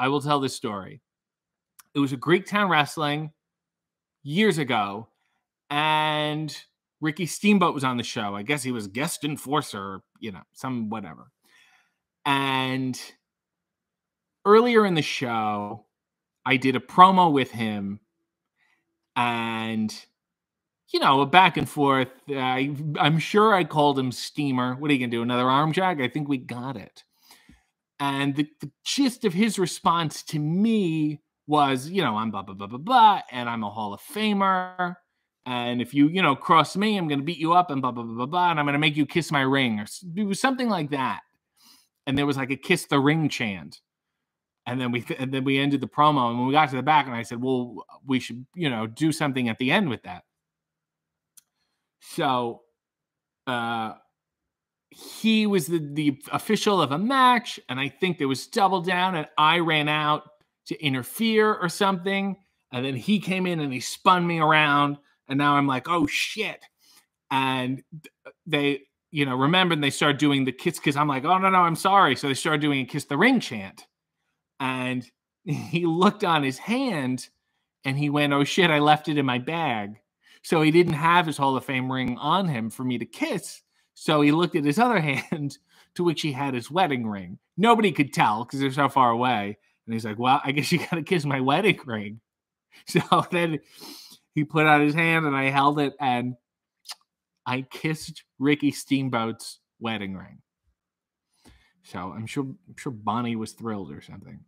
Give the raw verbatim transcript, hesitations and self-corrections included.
I will tell this story. It was a Greek Town Wrestling years ago, and Ricky Steamboat was on the show. I guess he was guest enforcer, you know, some whatever. And earlier in the show, I did a promo with him, and, you know, a back and forth. I, I'm sure I called him Steamer. What are you going to do, another arm drag? I think we got it. And the, the gist of his response to me was, you know, I'm blah, blah, blah, blah, blah, and I'm a Hall of Famer. And if you, you know, cross me, I'm going to beat you up and blah, blah, blah, blah, blah, and I'm going to make you kiss my ring. Or it was something like that. And there was like a kiss the ring chant. And then we th and then we ended the promo. And when we got to the back, and I said, well, we should, you know, do something at the end with that. So uh, he was the, the official of a match. And I think there was double down, and I ran out to interfere or something. And then he came in and he spun me around. And now I'm like, oh, shit. And they, you know, remember, and they started doing the kiss, kiss. I'm like, oh, no, no, I'm sorry. So they started doing a kiss the ring chant. And he looked on his hand and he went, oh, shit, I left it in my bag. So he didn't have his Hall of Fame ring on him for me to kiss. So he looked at his other hand, to which he had his wedding ring. Nobody could tell because they're so far away. And he's like, well, I guess you got to kiss my wedding ring. So then he put out his hand and I held it and I kissed Ricky Steamboat's wedding ring. So I'm sure, I'm sure Bonnie was thrilled or something.